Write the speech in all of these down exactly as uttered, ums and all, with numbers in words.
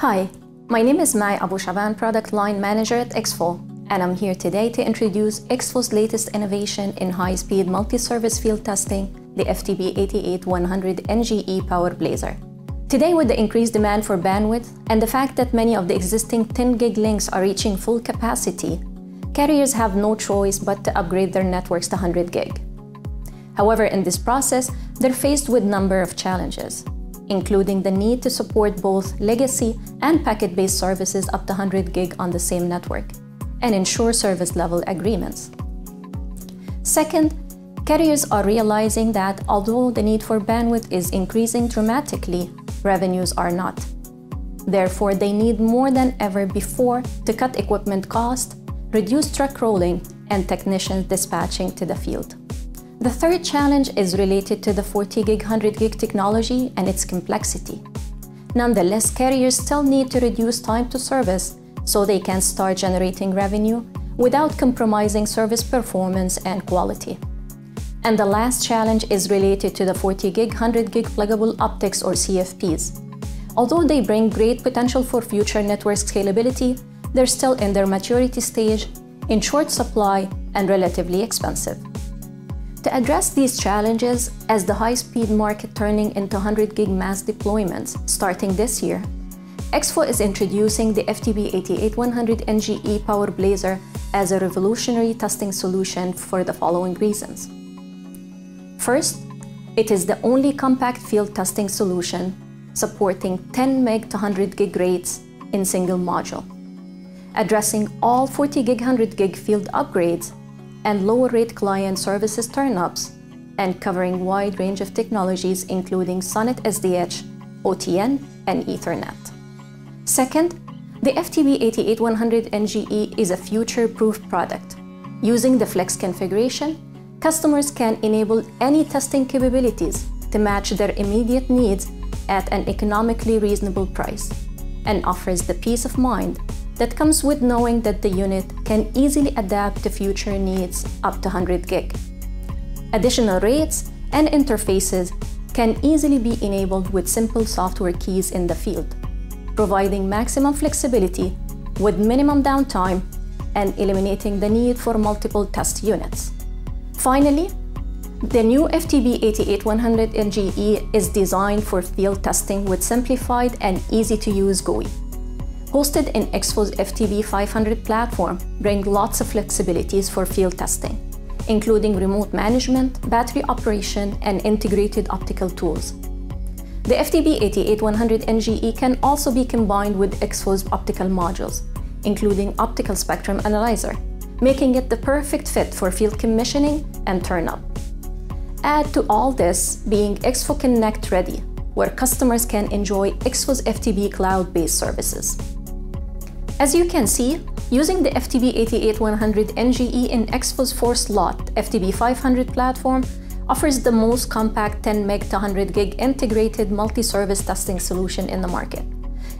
Hi, my name is Mai Abu Shaban, Product Line Manager at EXFO, and I'm here today to introduce EXFO's latest innovation in high-speed multi-service field testing, the F T B eight eight one hundred N G E Power Blazer. Today, with the increased demand for bandwidth and the fact that many of the existing ten gig links are reaching full capacity, carriers have no choice but to upgrade their networks to one hundred gig. However, in this process, they're faced with a number of challenges, including the need to support both legacy and packet-based services up to one hundred gig on the same network, and ensure service-level agreements. Second, carriers are realizing that although the need for bandwidth is increasing dramatically, revenues are not. Therefore, they need more than ever before to cut equipment cost, reduce truck rolling, and technicians dispatching to the field. The third challenge is related to the forty gig, one hundred gig technology and its complexity. Nonetheless, carriers still need to reduce time to service so they can start generating revenue without compromising service performance and quality. And the last challenge is related to the forty gig, one hundred gig pluggable optics or C F Ps. Although they bring great potential for future network scalability, they're still in their maturity stage, in short supply, and relatively expensive. To address these challenges, as the high-speed market turning into one hundred gig mass deployments starting this year, EXFO is introducing the F T B eight eight one hundred N G E Power Blazer as a revolutionary testing solution for the following reasons. First, it is the only compact field testing solution supporting ten meg to one hundred gig rates in single module, addressing all forty gig, one hundred gig field upgrades and lower-rate client services turn-ups, and covering wide range of technologies including SONET S D H, O T N, and Ethernet. Second, the F T B eight eight one hundred N G E is a future-proof product. Using the Flex configuration, customers can enable any testing capabilities to match their immediate needs at an economically reasonable price, and offers the peace of mind that comes with knowing that the unit can easily adapt to future needs up to one hundred gig. Additional rates and interfaces can easily be enabled with simple software keys in the field, providing maximum flexibility with minimum downtime and eliminating the need for multiple test units. Finally, the new F T B eight eight one hundred N G E is designed for field testing with simplified and easy-to-use G U I. Hosted in EXFO's F T B five hundred platform, bring lots of flexibilities for field testing, including remote management, battery operation, and integrated optical tools. The F T B eight eight one hundred N G E can also be combined with EXFO's optical modules, including optical spectrum analyzer, making it the perfect fit for field commissioning and turn-up. Add to all this being EXFO Connect ready, where customers can enjoy EXFO's F T B cloud-based services. As you can see, using the F T B eight eight one hundred N G E in EXFO's four slot F T B five hundred platform offers the most compact ten meg to one hundred gig integrated multi-service testing solution in the market.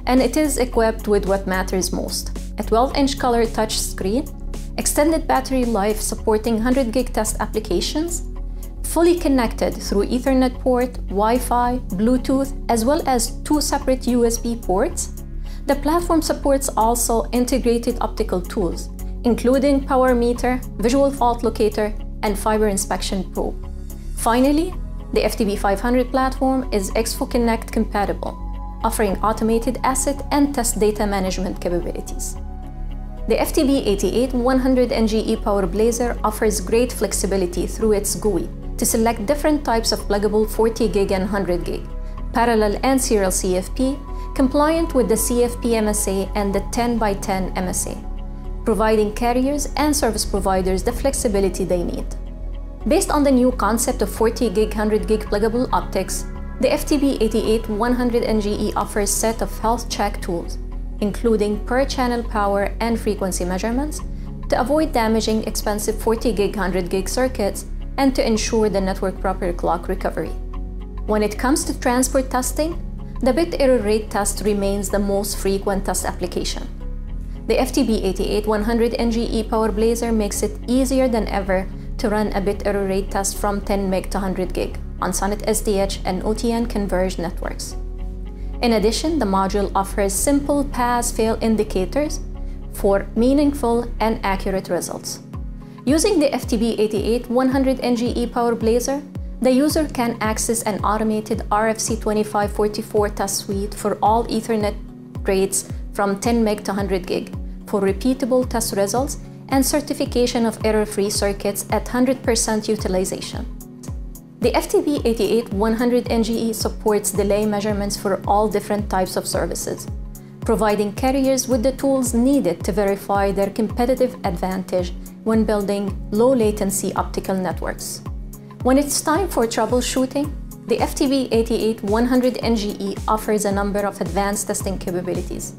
And it is equipped with what matters most, a twelve inch color touch screen, extended battery life supporting one hundred gig test applications, fully connected through Ethernet port, Wi-Fi, Bluetooth, as well as two separate U S B ports. The platform supports also integrated optical tools, including power meter, visual fault locator, and fiber inspection probe. Finally, the F T B five hundred platform is EXFO Connect compatible, offering automated asset and test data management capabilities. The F T B eight eight one hundred N G E Power Blazer offers great flexibility through its G U I to select different types of pluggable forty gig and one hundred gig, parallel and serial C F P, compliant with the C F P M S A and the ten by ten M S A, providing carriers and service providers the flexibility they need. Based on the new concept of forty gig, one hundred gig pluggable optics, the F T B eight eight one hundred N G E offers a set of health check tools, including per-channel power and frequency measurements, to avoid damaging expensive forty gig, one hundred gig circuits and to ensure the network proper clock recovery. When it comes to transport testing, the bit error rate test remains the most frequent test application. The F T B eight eight one hundred N G E Power Blazer makes it easier than ever to run a bit error rate test from ten meg to one hundred gig on SONET S D H and O T N converged networks. In addition, the module offers simple pass-fail indicators for meaningful and accurate results. Using the F T B eight eight one hundred N G E Power Blazer, the user can access an automated R F C twenty-five forty-four test suite for all Ethernet rates from ten meg to one hundred gig for repeatable test results and certification of error-free circuits at one hundred percent utilization. The F T B eight eight one hundred N G E supports delay measurements for all different types of services, providing carriers with the tools needed to verify their competitive advantage when building low-latency optical networks. When it's time for troubleshooting, the F T B eight eight one hundred N G E offers a number of advanced testing capabilities,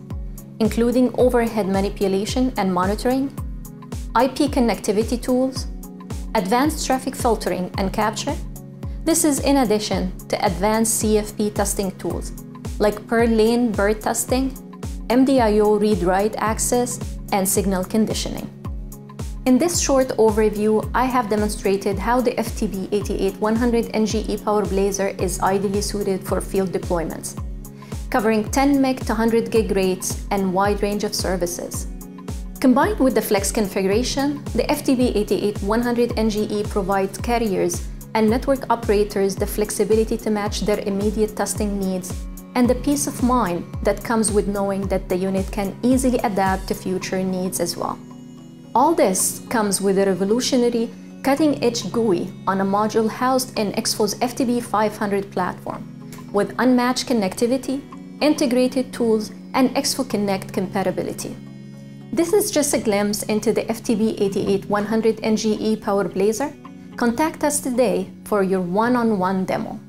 including overhead manipulation and monitoring, I P connectivity tools, advanced traffic filtering and capture. This is in addition to advanced C F P testing tools like per-lane B E R testing, M D I O read-write access, and signal conditioning. In this short overview, I have demonstrated how the F T B eight eight one hundred N G E Power Blazer is ideally suited for field deployments, covering ten meg to one hundred gig rates and wide range of services. Combined with the flex configuration, the F T B eight eight one hundred N G E provides carriers and network operators the flexibility to match their immediate testing needs and the peace of mind that comes with knowing that the unit can easily adapt to future needs as well. All this comes with a revolutionary, cutting-edge G U I on a module housed in EXFO's F T B five hundred platform, with unmatched connectivity, integrated tools, and EXFO Connect compatibility. This is just a glimpse into the F T B eight eight one hundred N G E Power Blazer. Contact us today for your one-on-one demo.